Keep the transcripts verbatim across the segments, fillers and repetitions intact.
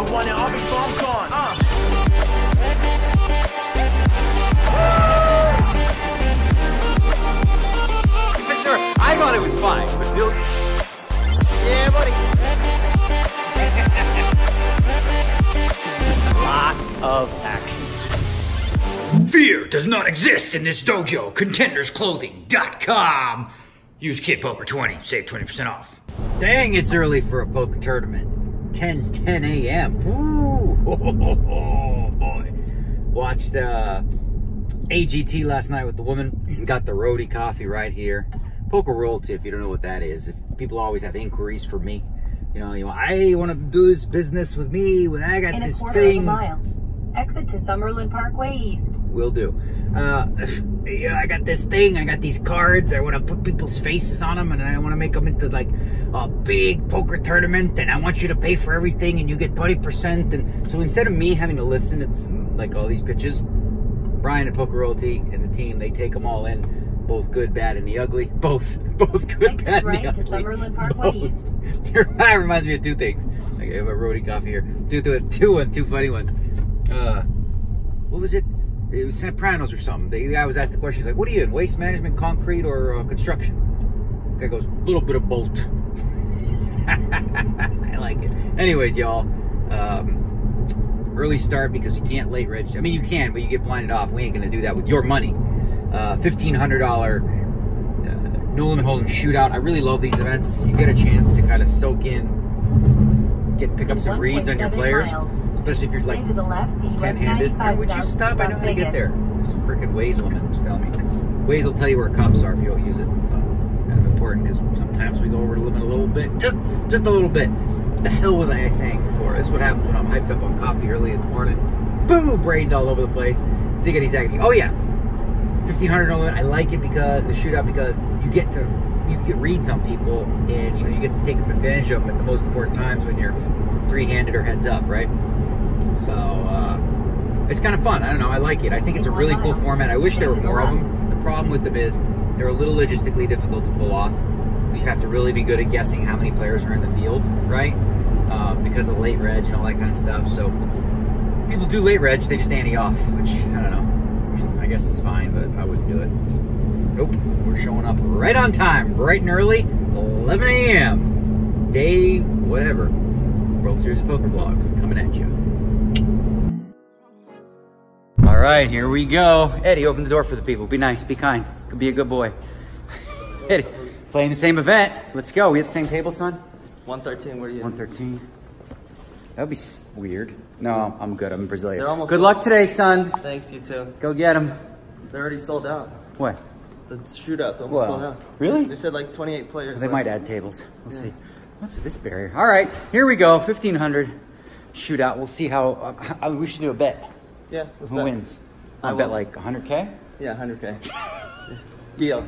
I want it all before I'm gone. Uh. Sure, I thought it was fine, but Bill. Yeah, buddy. Lot of action. Fear does not exist in this dojo. Contenders clothing dot com. Use Kid Poker twenty. Save twenty percent off. Dang, it's early for a poker tournament. ten ten a m Ooh, oh, oh, oh, boy. Watched uh, A G T last night with the woman. Got the roadie coffee right here. Poker Royalty, if you don't know what that is. If people always have inquiries for me. You know, you know I want to do this business with me when I got this thing. In a quarter of a mile, exit to Summerlin Parkway East. Will do. Uh, you know, I got this thing. I got these cards. I want to put people's faces on them, and I want to make them into like a big poker tournament, and I want you to pay for everything, and you get twenty percent. And so instead of me having to listen, it's like all these pitches. Brian at Poker Royalty and the team, they take them all in. Both good, bad, and the ugly. Both. Both good, Exit bad, right and the ugly. Summerlin Parkway East. That reminds me of two things. I have a roadie coffee here. Two, two, two, two funny ones. Uh, what was it? It was Sopranos or something. The guy was asked the question, he's like, what are you in, waste management, concrete, or uh, construction? The guy goes, a little bit of both. I like it. Anyways, y'all, um, early start because you can't late register. I mean, you can, but you get blinded off. We ain't going to do that with your money. Uh, fifteen hundred dollar uh, no limit hold'em shootout. I really love these events. You get a chance to kind of soak in, get pick up some reads on your players, miles. Especially if you're like ten-handed. Hey, would you stop? Las I know how to get there. This freaking Waze woman was telling me. Waze will tell you where cups are if you don't use it. So it's kind of important because sometimes we go over the limit a little bit, just just a little bit. What the hell was I saying before? This is what happens when I'm hyped up on coffee early in the morning. Boo, brains all over the place. Ziggity zaggity. Oh yeah. fifteen hundred limit. I like it because the shootout because you get to you get reads on people and you know you get to take advantage of them at the most important times when you're three-handed or heads up, right? So uh, it's kind of fun. I don't know. I like it. I think it's a really cool format. I wish there were more of them. The problem with them is they're a little logistically difficult to pull off. You have to really be good at guessing how many players are in the field, right? Uh, because of late reg and all that kind of stuff. So people do late reg. They just ante off, which I don't know. I guess it's fine, but I wouldn't do it. Nope, we're showing up right on time, bright and early, eleven a m Day, whatever. World Series of Poker vlogs coming at you. All right, here we go. Eddie, open the door for the people. Be nice, be kind, be a good boy. Eddie, playing the same event. Let's go. We at the same table, son? one thirteen. What are you? one thirteen. That'd be weird. No, I'm good. I'm Brazilian. Almost good sold. Luck today, son. Thanks, you too. Go get them. They're already sold out. What? The shootout's almost well, sold out. Really? They said like twenty-eight players. Well, they left. Might add tables. We'll yeah. see. What's this barrier? All right, here we go. fifteen hundred shootout. We'll see how, uh, how. We should do a bet. Yeah, let's Who bet. wins? I, I bet like one hundred K? Yeah, one hundred K. Deal.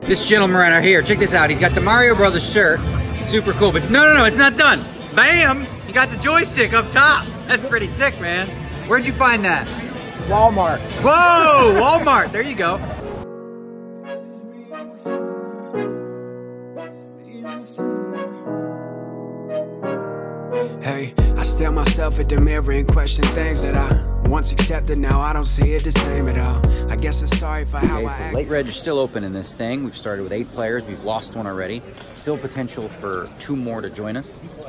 This gentleman right here, check this out. He's got the Mario Brothers shirt. Super cool, but no, no, no, it's not done. Bam! You got the joystick up top. That's pretty sick, man. Where'd you find that? Walmart. Whoa, Walmart. There you go. Hey, I stare myself at the mirror and question things that I once accepted, now I don't see it the same at all. I guess I'm sorry for how okay, I so act. Late reg is still open in this thing. We've started with eight players. We've lost one already. Still potential for two more to join us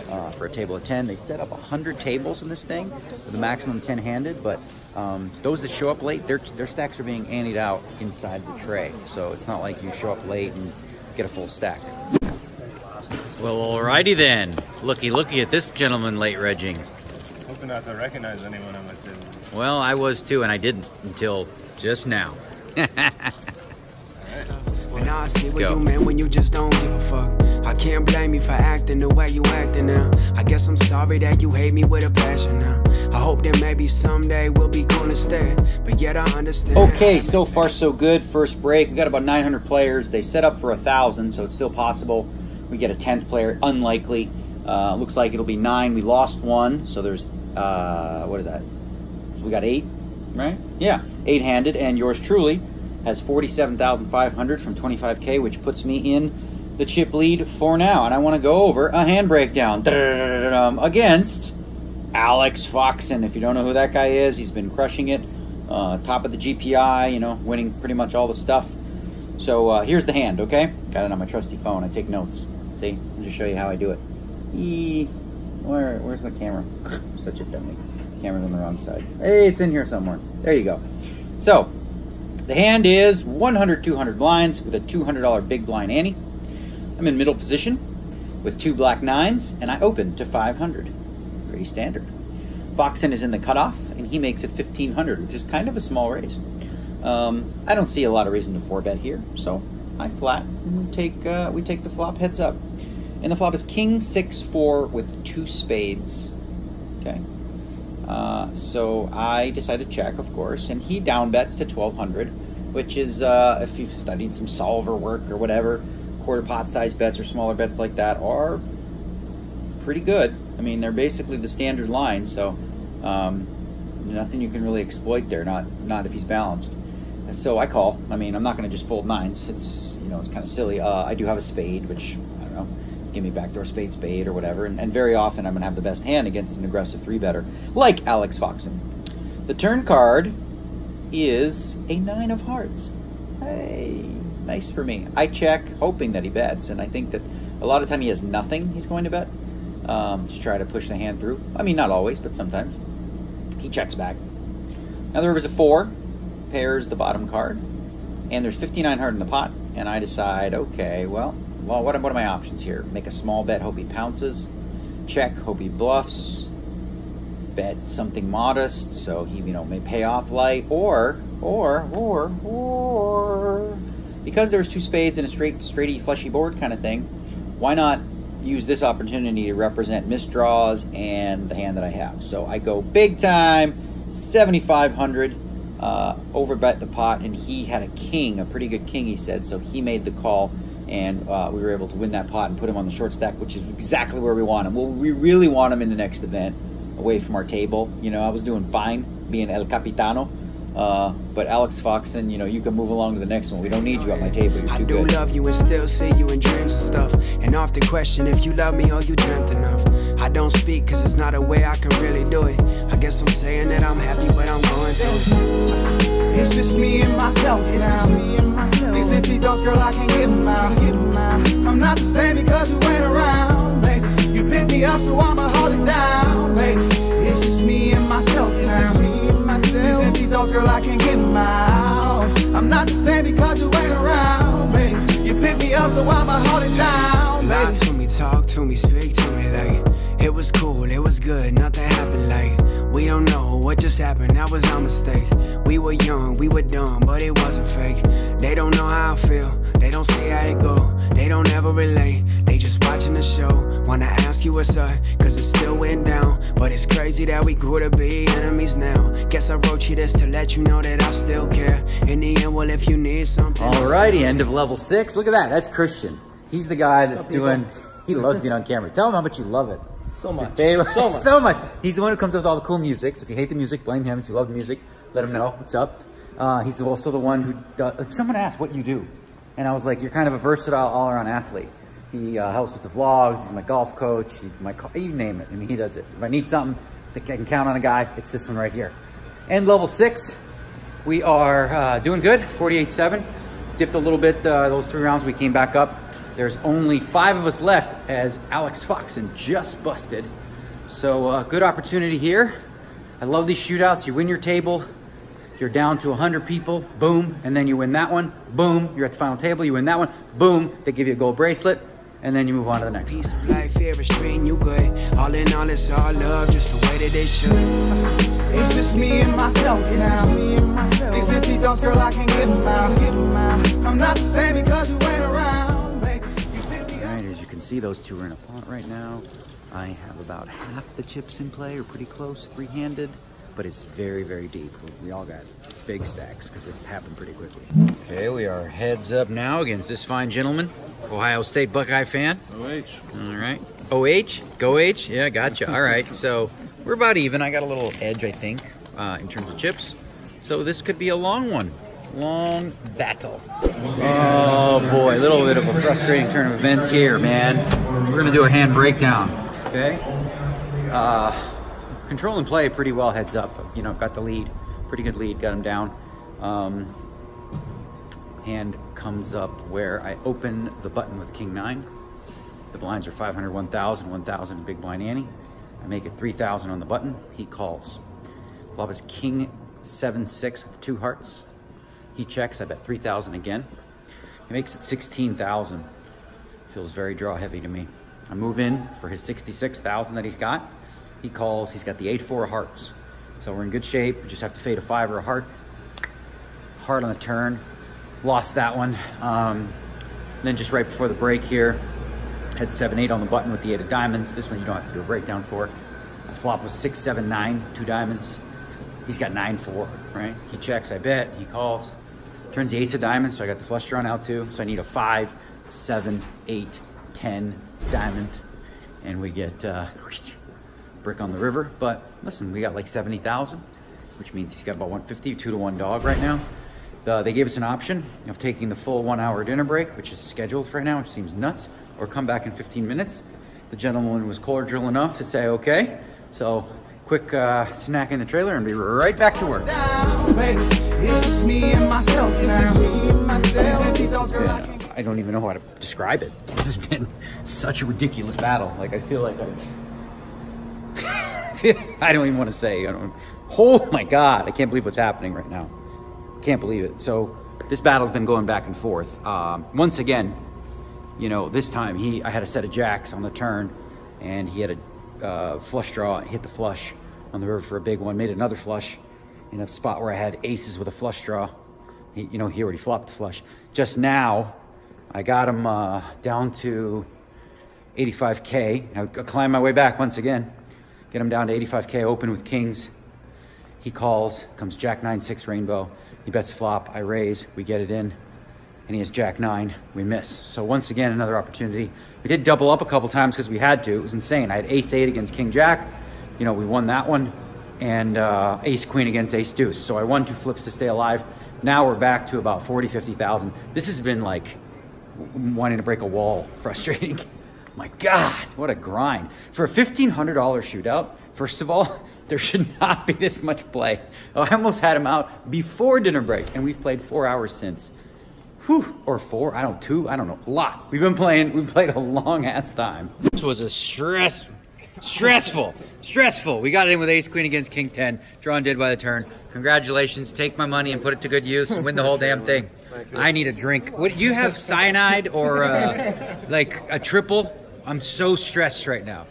uh, for a table of ten. They set up one hundred tables in this thing with a maximum ten-handed, but um, those that show up late, their, their stacks are being antied out inside the tray. So it's not like you show up late and get a full stack. Well, alrighty then. Looky, looky at this gentleman late regging. Hoping not to recognize anyone on my table. Well, I was too, and I didn't until just now. I see what you meant when you just don't give a fuck. I can't blame you for acting the way you acting now. I guess I'm sorry that you hate me with a passion now. I hope that maybe someday we'll be cool instead, but yet I understand. Okay, so far so good. First break. We got about nine hundred players. They set up for a thousand, so it's still possible. We get a tenth player. Unlikely. Uh, looks like it'll be nine. We lost one, so there's, uh, what is that? We got eight, right? Yeah, eight-handed, and yours truly has forty-seven thousand five hundred from twenty-five K, which puts me in the chip lead for now, and I want to go over a hand breakdown against Alex Foxen. If you don't know who that guy is, he's been crushing it, uh, top of the G P I, you know, winning pretty much all the stuff. So uh, here's the hand, okay? Got it on my trusty phone. I take notes. See? I'll just show you how I do it. E Where, where's my camera? Such a dummy. Camera's on the wrong side. Hey, it's in here somewhere. There you go. So, the hand is one hundred two hundred blinds with a two hundred dollar big blind ante. I'm in middle position with two black nines, and I open to five hundred. Pretty standard. Foxen is in the cutoff, and he makes it fifteen hundred, which is kind of a small raise. Um, I don't see a lot of reason to four bet here, so I flat, and we take, uh, we take the flop heads up. And the flop is king six four with two spades. Okay, uh, so I decide to check, of course, and he down bets to twelve hundred, which is uh, if you've studied some solver work or whatever, quarter pot size bets or smaller bets like that are pretty good. I mean, they're basically the standard line, so um, nothing you can really exploit there. Not not if he's balanced. And so I call. I mean, I'm not going to just fold nines. It's you know it's kind of silly. Uh, I do have a spade, which I don't know. Give me backdoor spade spade or whatever, and, and very often I'm gonna have the best hand against an aggressive three better like Alex Foxen. The turn card is a nine of hearts. Hey, nice for me. I check, hoping that he bets, and I think that a lot of time he has nothing. He's going to bet um, to try to push the hand through. I mean, not always, but sometimes he checks back. Now the river's a four, pairs the bottom card, and there's fifty-nine hundred in the pot, and I decide, okay, well. Well, what are, what are my options here? Make a small bet, hope he pounces. Check, hope he bluffs. Bet something modest, so he, you know, may pay off light. Or, or, or, or... because there's two spades and a straight, straighty, fleshy board kind of thing, why not use this opportunity to represent misdraws and the hand that I have? So I go big time, seventy-five hundred, uh, over bet the pot, and he had a king, a pretty good king, he said, so he made the call. And uh, we were able to win that pot and put him on the short stack, which is exactly where we want him. Well, we really want him in the next event, away from our table. You know, I was doing fine being El Capitano. Uh, but Alex Foxen, you know, you can move along to the next one. We don't need you at my table. You're too I do good. Love you and still see you in dreams and stuff. And often question if you love me or you dreamt enough. I don't speak because it's not a way I can really do it. I guess I'm saying that I'm happy, but I'm going through it. It's just me and myself now. These empty thoughts, girl, I can't get them out. I'm not the same because you ain't around, baby. You picked me up, so I'ma hold it down, baby. It's just me and myself now. These empty thoughts, girl, I can't get them out. I'm not the same because you ain't around, baby. You pick me up, so I'ma hold it down, baby. Lie to me, talk to me, speak to me like it was cool, it was good, nothing happened like we don't know what just happened, that was our mistake. We were young, we were dumb, but it wasn't fake. They don't know how I feel, they don't see how it go. They don't ever relate, they just watching the show. Wanna ask you what's up, cause it still went down. But it's crazy that we grew to be enemies now. Guess I wrote you this to let you know that I still care. In the end, well, if you need something. Alrighty, end of level six. Look at that, that's Christian. He's the guy that's doing, he loves being on camera. Tell him how much you love it. So much. So much. So much. He's the one who comes up with all the cool music. So if you hate the music, blame him. If you love the music, let him know what's up. Uh, he's also the one who does, someone asked what you do. And I was like, you're kind of a versatile all-around athlete. He uh, helps with the vlogs, he's my golf coach, he, my co you name it. I mean, he does it. If I need something that I can count on a guy, it's this one right here. And level six, we are uh, doing good, forty-eight seven. Dipped a little bit uh, those three rounds, we came back up. There's only five of us left as Alex Foxen just busted. So uh, good opportunity here. I love these shootouts, you win your table. You're down to one hundred people, boom, and then you win that one, boom, you're at the final table, you win that one, boom, they give you a gold bracelet, and then you move on to the next piece of life, fear, restrain, you good. All in all, it's all love, just the way that they should. It's just me and myself now. These empty thoughts, girl, I can't get them out. I'm not the same because you ain't around, baby. All right, as you can see, those two are in a pot right now. I have about half the chips in play, or pretty close, three-handed. But it's very, very deep. We all got big stacks because it happened pretty quickly. Okay, we are heads up now against this fine gentleman, Ohio State Buckeye fan. O H. All right. O H? Go H? Yeah, gotcha. All right, so we're about even. I got a little edge, I think, uh, in terms of chips. So this could be a long one. long battle. Oh boy, a little bit of a frustrating turn of events here, man. We're gonna do a hand breakdown, okay? Uh, control and play pretty well heads up. You know, got the lead, pretty good lead, got him down. Um, hand comes up where I open the button with king nine. The blinds are five hundred, one thousand, one thousand, big blind Annie. I make it three thousand on the button, he calls. Flop is king seven, six with two hearts. He checks, I bet three thousand again. He makes it sixteen thousand. Feels very draw heavy to me. I move in for his sixty-six thousand that he's got. He calls, he's got the eight, four of hearts. So we're in good shape, we just have to fade a five or a heart. Heart on the turn, lost that one. Um, then just right before the break here, had seven, eight on the button with the eight of diamonds. This one you don't have to do a breakdown for. The flop was six, seven, nine, two diamonds. He's got nine, four, right? He checks, I bet, he calls. Turns the ace of diamonds, so I got the flush drawn out too. So I need a five, seven, eight, ten diamond. And we get uh, brick on the river. But listen, we got like seventy thousand, which means he's got about one fifty, two to one dog right now. The, they gave us an option of taking the full one hour dinner break, which is scheduled for right now, which seems nuts, or come back in fifteen minutes. The gentleman was cordial enough to say, okay. So quick uh, snack in the trailer and be right back to work. Yeah, I don't even know how to describe it. This has been such a ridiculous battle. Like I feel like I've, I don't even want to say, I don't, oh my God, I can't believe what's happening right now. Can't believe it. So this battle's been going back and forth. Um, once again, you know, this time he, I had a set of jacks on the turn and he had a uh, flush draw, hit the flush on the river for a big one, made another flush in a spot where I had aces with a flush draw. He, you know, he already flopped the flush. Just now, I got him uh, down to eighty-five K. I climb my way back once again, get him down to eighty-five K open with kings. He calls, comes jack nine, six rainbow. He bets flop, I raise, we get it in. And he has jack nine, we miss. So once again, another opportunity. We did double up a couple times because we had to. It was insane. I had ace eight against king jack. You know, we won that one. And uh, ace queen against ace deuce. So I won two flips to stay alive. Now we're back to about forty, fifty thousand. This has been like wanting to break a wall, frustrating. My God, what a grind. For a fifteen hundred dollar shootout, first of all, there should not be this much play. I almost had him out before dinner break and we've played four hours since. Whew, or four, I don't, two, I don't know, a lot. We've been playing, we played a long ass time. This was a stress, stressful, stressful. We got in with ace queen against king ten, drawn dead by the turn. Congratulations, take my money and put it to good use and win the whole damn thing. I need a drink. What, you have cyanide or uh, like a triple? I'm so stressed right now.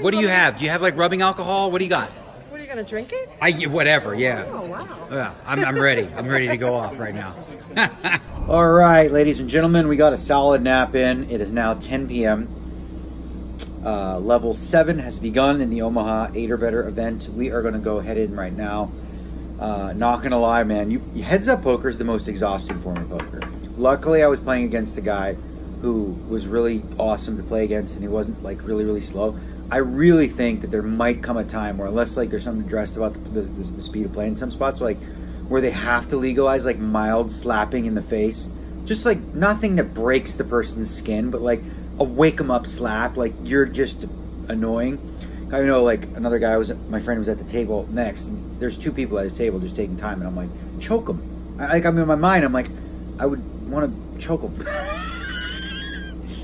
What do you have? Do you have like rubbing alcohol? What do you got? What, are you gonna drink it? I whatever, yeah. Oh wow. Yeah, I'm, I'm ready. I'm ready to go off right now. All right, ladies and gentlemen, we got a solid nap in. It is now ten P M Uh, level seven has begun in the Omaha eight or better event. We are gonna go head in right now. Uh, not gonna lie, man, you heads up poker is the most exhausting form of poker. Luckily, I was playing against the guy who was really awesome to play against, and he wasn't like really, really slow. I really think that there might come a time where, unless like there's something addressed about the, the, the speed of play in some spots, like where they have to legalize like mild slapping in the face, just like nothing that breaks the person's skin, but like a wake them up slap, like you're just annoying. I know like another guy was, my friend was at the table next, and there's two people at his table just taking time, and I'm like, choke them. I, like I'm in my mind, I'm like, I would want to choke them.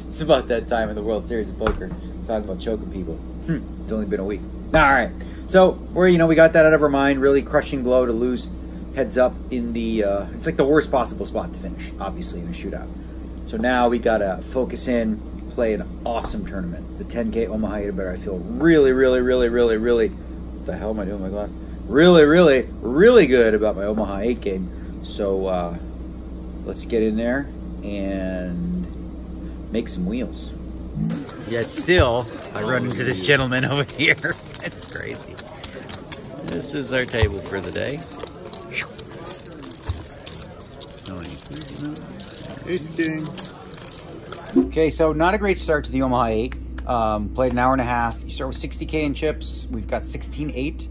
It's about that time in the World Series of Poker. Talking about choking people. Hmm. It's only been a week. All right. So we're, you know, we got that out of our mind. Really crushing blow to lose heads up in the, uh, it's like the worst possible spot to finish, obviously, in a shootout. So now we got to focus in, play an awesome tournament. The ten K Omaha eight or better. I feel really, really, really, really, really, what the hell am I doing with my glass? Really, really, really good about my Omaha eight game. So uh, let's get in there and make some wheels. Yet still, I run into this gentleman over here. That's crazy. This is our table for the day. Okay, so not a great start to the Omaha eight. Um, played an hour and a half. You start with sixty K in chips. We've got sixteen eight.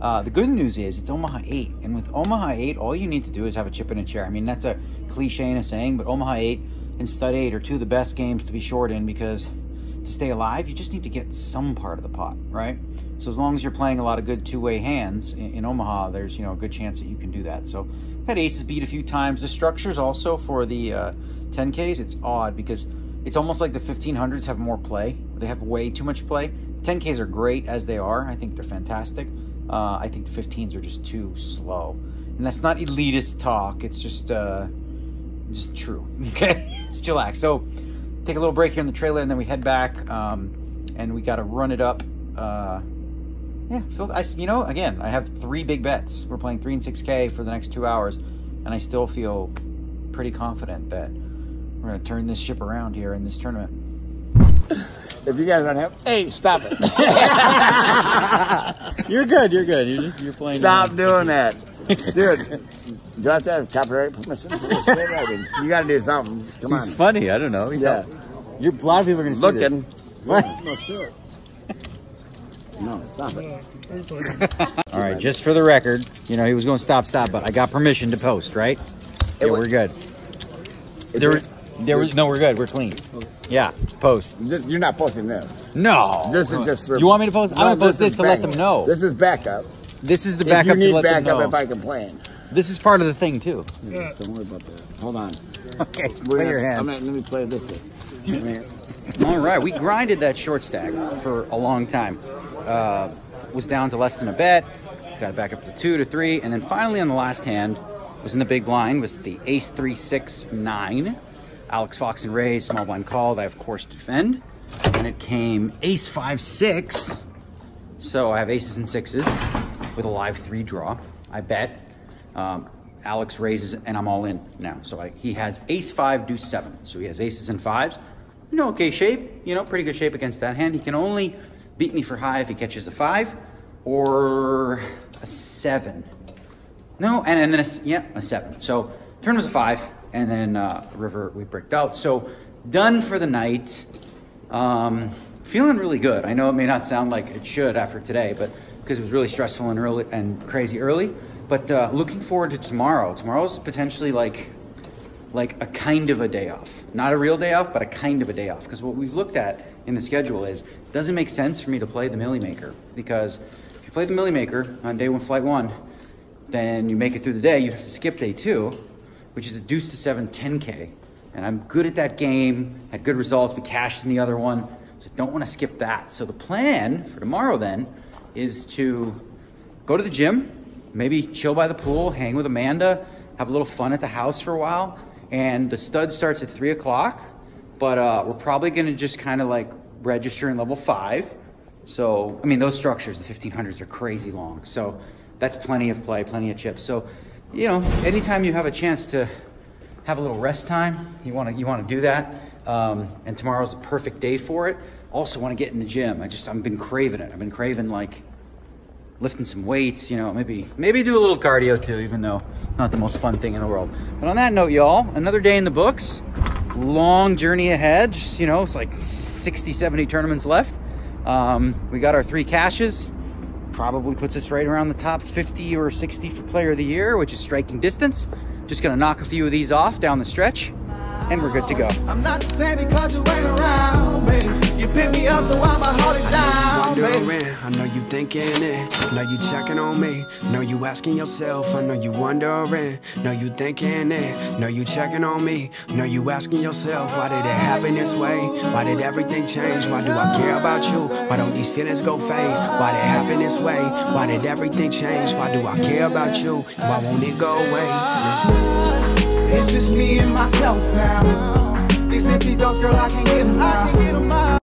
Uh, Uh, the good news is it's Omaha eight, and with Omaha eight, all you need to do is have a chip in a chair. I mean, that's a cliche and a saying, but Omaha eight and Stud eight are two of the best games to be short in, because to stay alive, you just need to get some part of the pot, right? So as long as you're playing a lot of good two-way hands in, in Omaha, there's, you know, a good chance that you can do that. So I've had aces beat a few times. The structures also for the uh, ten Ks, it's odd because it's almost like the fifteen hundreds have more play. They have way too much play. The ten Ks are great as they are. I think they're fantastic. Uh, I think the fifteens are just too slow. And that's not elitist talk. It's just, uh, just true. Okay, let's chillax. So take a little break here in the trailer, and then we head back, um, and we got to run it up. Uh, yeah, feel, I, you know, again, I have three big bets. We're playing three and six K for the next two hours, and I still feel pretty confident that we're going to turn this ship around here in this tournament. If you guys don't have, hey, stop it. You're good. You're good. You're, you're playing. Stop down. doing that, dude. Do I have to have copyright permission? You got to do something. Come He's on. He's funny. I don't know. He's yeah. You're, a lot of people are going to see Looking. this. What? No, sure. No, stop it. All right, just for the record, you know, he was going to stop, stop, but I got permission to post, right? It yeah, was, we're good. There was. There was no, we're good. We're clean. Yeah, post. You're not posting this. No, this is just. For, you want me to post? No, I'm gonna post this, this to backup. let them know. This is backup. This is the backup. If you need to let backup them know. If I complain. This is part of the thing too. Yeah. Don't worry about that. Hold on. Okay, we're play your hand. I'm gonna, let me play this. Thing. All right, we grinded that short stack for a long time. Uh, was down to less than a bet. Got it back up to two to three, and then finally on the last hand was in the big blind was the ace three six nine. Alex Foxen raised, small blind called. I, of course, defend. And it came ace five six. So I have aces and sixes with a live three draw. I bet. Um, Alex raises, and I'm all in now. So I, he has ace five, deuce seven. So he has aces and fives. You know, okay shape. You know, pretty good shape against that hand. He can only beat me for high if he catches a five or a seven. No, and, and then a, yeah, a seven. So turn was a five. And then uh, river, we bricked out. So done for the night. Um, feeling really good. I know it may not sound like it should after today, but because it was really stressful and early and crazy early. But uh, looking forward to tomorrow. Tomorrow's potentially like, like a kind of a day off. Not a real day off, but a kind of a day off. Because what we've looked at in the schedule is, it doesn't make sense for me to play the Millie Maker. Because if you play the Millie Maker on day one, flight one, then you make it through the day, you have to skip day two, which is a deuce to seven ten K. And I'm good at that game, had good results, we cashed in the other one, so don't wanna skip that. So the plan for tomorrow then is to go to the gym, maybe chill by the pool, hang with Amanda, have a little fun at the house for a while. And the stud starts at three o'clock, but uh, we're probably gonna just kinda like register in level five. So, I mean, those structures, the fifteen hundreds are crazy long. So that's plenty of play, plenty of chips. So, you know, anytime you have a chance to have a little rest time, you want to you want to do that. Um, and tomorrow's a perfect day for it. Also want to get in the gym. I just, I've been craving it. I've been craving like lifting some weights, you know, maybe, maybe do a little cardio too, even though not the most fun thing in the world. But on that note, y'all, another day in the books, long journey ahead. Just, you know, it's like sixty, seventy tournaments left. Um, we got our three caches. Probably puts us right around the top fifty or sixty for player of the year, which is striking distance. Just gonna knock a few of these off down the stretch, and we're good to go. I'm not the same because you ain't around, baby. You pick me up, so I'ma hold it down, baby. I know you thinking it, know you checking on me, know you asking yourself, I know you wondering, know you thinking it, know you checking on me, know you asking yourself, why did it happen this way? Why did everything change? Why do I care about you? Why don't these feelings go fade? Why did it happen this way? Why did everything change? Why do I care about you? Why won't it go away? It's just me and myself now. These empty thoughts, girl, I can't get them out.